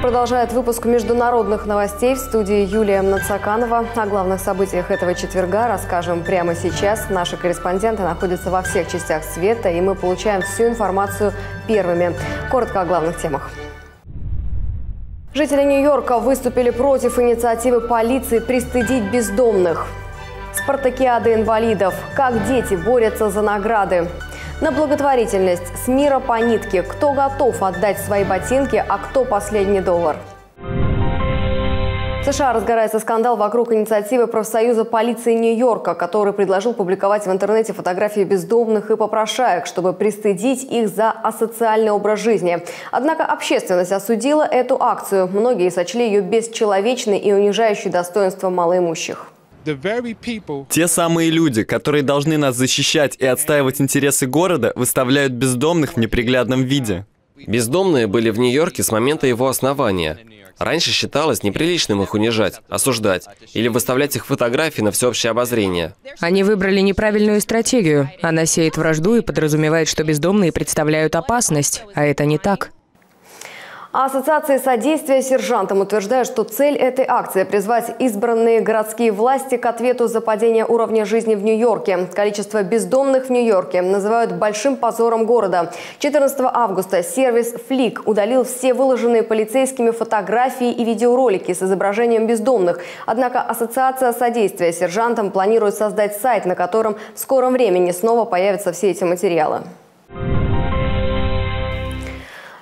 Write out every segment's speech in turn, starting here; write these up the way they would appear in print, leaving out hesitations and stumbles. продолжает выпуск международных новостей. В студии Юлия Нацаканова. О главных событиях этого четверга расскажем прямо сейчас. Наши корреспонденты находятся во всех частях света, и мы получаем всю информацию первыми. Коротко о главных темах. Жители Нью-Йорка выступили против инициативы полиции пристыдить бездомных. Спартакиада инвалидов. Как дети борются за награды. На благотворительность с мира по нитке. Кто готов отдать свои ботинки, а кто последний доллар? В США разгорается скандал вокруг инициативы профсоюза полиции Нью-Йорка, который предложил публиковать в интернете фотографии бездомных и попрошаек, чтобы пристыдить их за асоциальный образ жизни. Однако общественность осудила эту акцию. Многие сочли ее бесчеловечной и унижающей достоинство малоимущих. Те самые люди, которые должны нас защищать и отстаивать интересы города, выставляют бездомных в неприглядном виде. Бездомные были в Нью-Йорке с момента его основания. Раньше считалось неприличным их унижать, осуждать или выставлять их фотографии на всеобщее обозрение. Они выбрали неправильную стратегию. Она сеет вражду и подразумевает, что бездомные представляют опасность, а это не так. Ассоциация содействия сержантам утверждает, что цель этой акции – призвать избранные городские власти к ответу за падение уровня жизни в Нью-Йорке. Количество бездомных в Нью-Йорке называют большим позором города. 14 августа сервис «Флик» удалил все выложенные полицейскими фотографии и видеоролики с изображением бездомных. Однако Ассоциация содействия сержантам планирует создать сайт, на котором в скором времени снова появятся все эти материалы.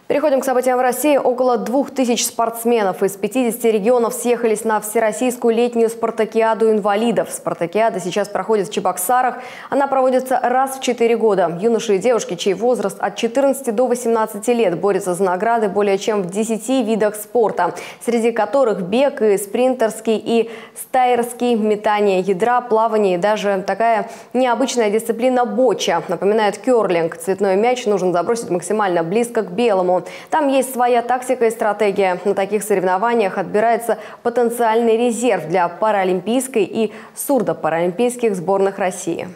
Переходим к событиям в России. Около 2000 спортсменов из 50 регионов съехались на всероссийскую летнюю спартакиаду инвалидов. Спартакиада сейчас проходит в Чебоксарах. Она проводится раз в 4 года. Юноши и девушки, чей возраст от 14 до 18 лет, борются за награды более чем в 10 видах спорта, среди которых бег, и спринтерский, и стайерский, метание ядра, плавание и даже такая необычная дисциплина боча. Напоминает керлинг. Цветной мяч нужно забросить максимально близко к белому. Там есть своя тактика и стратегия. На таких соревнованиях отбирается потенциальный резерв для паралимпийской и сурдопаралимпийских сборных России.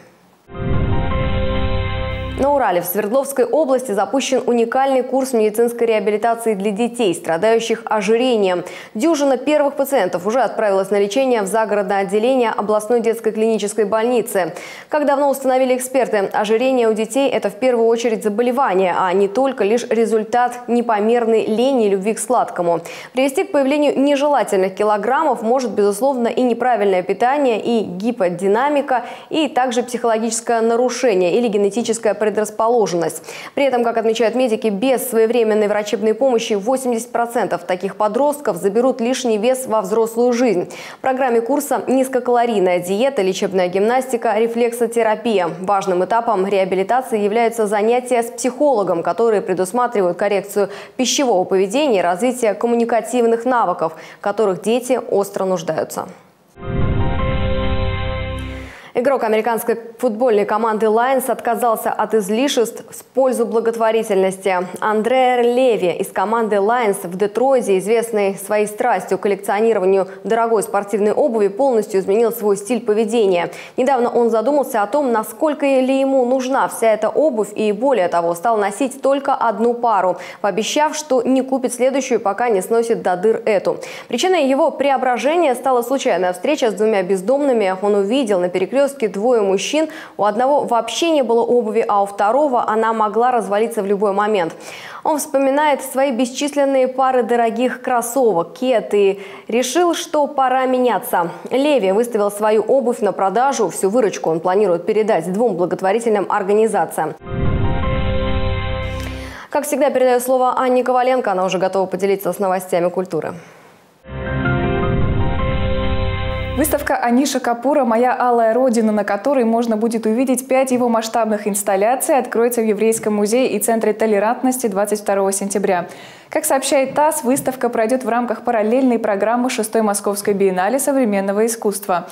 На Урале в Свердловской области запущен уникальный курс медицинской реабилитации для детей, страдающих ожирением. Дюжина первых пациентов уже отправилась на лечение в загородное отделение областной детской клинической больницы. Как давно установили эксперты, ожирение у детей – это в первую очередь заболевание, а не только лишь результат непомерной лени и любви к сладкому. Привести к появлению нежелательных килограммов может, безусловно, и неправильное питание, и гиподинамика, и также психологическое нарушение или генетическое предрасположенность. При этом, как отмечают медики, без своевременной врачебной помощи 80% таких подростков заберут лишний вес во взрослую жизнь. В программе курса низкокалорийная диета, лечебная гимнастика, рефлексотерапия. Важным этапом реабилитации являются занятия с психологом, которые предусматривают коррекцию пищевого поведения и развитие коммуникативных навыков, которых дети остро нуждаются. Игрок американской футбольной команды Lions отказался от излишеств в пользу благотворительности. Андре Леви из команды Lions в Детрозе, известный своей страстью к коллекционированию дорогой спортивной обуви, полностью изменил свой стиль поведения. Недавно он задумался о том, насколько ли ему нужна вся эта обувь, и более того, стал носить только одну пару, пообещав, что не купит следующую, пока не сносит до дыр эту. Причиной его преображения стала случайная встреча с двумя бездомными. Он увидел на перекрестке двое мужчин, у одного вообще не было обуви, а у второго она могла развалиться в любой момент. Он вспоминает свои бесчисленные пары дорогих кроссовок, кет, и решил, что пора меняться. Леви выставил свою обувь на продажу, всю выручку он планирует передать двум благотворительным организациям. Как всегда, передаю слово Анне Коваленко, она уже готова поделиться с новостями культуры. Выставка «Аниша Капура. Моя алая родина», на которой можно будет увидеть 5 его масштабных инсталляций, откроется в Еврейском музее и Центре толерантности 22 сентября. Как сообщает ТАСС, выставка пройдет в рамках параллельной программы 6-й Московской биеннале современного искусства.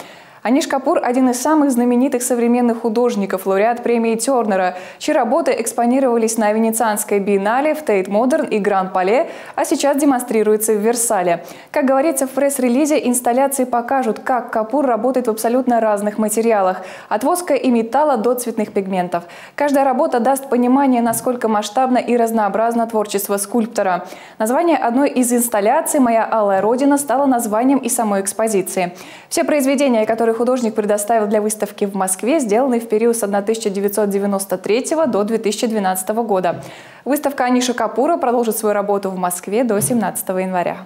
Аниша Капур – один из самых знаменитых современных художников, лауреат премии Тернера, чьи работы экспонировались на Венецианской биеннале, в Тейт Модерн и Гран-Пале, а сейчас демонстрируется в Версале. Как говорится в пресс-релизе, инсталляции покажут, как Капур работает в абсолютно разных материалах – от воска и металла до цветных пигментов. Каждая работа даст понимание, насколько масштабно и разнообразно творчество скульптора. Название одной из инсталляций «Моя алая родина» стало названием и самой экспозиции. Все произведения, которые художник предоставил для выставки в Москве, сделанный в период с 1993 до 2012 года. Выставка Аниши Капура продолжит свою работу в Москве до 17 января.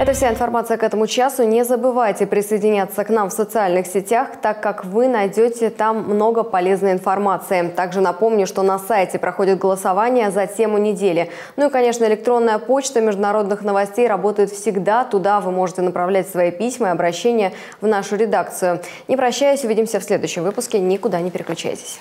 Это вся информация к этому часу. Не забывайте присоединяться к нам в социальных сетях, так как вы найдете там много полезной информации. Также напомню, что на сайте проходит голосование за тему недели. Ну и, конечно, электронная почта международных новостей работает всегда. Туда вы можете направлять свои письма и обращения в нашу редакцию. Не прощаясь, увидимся в следующем выпуске. Никуда не переключайтесь.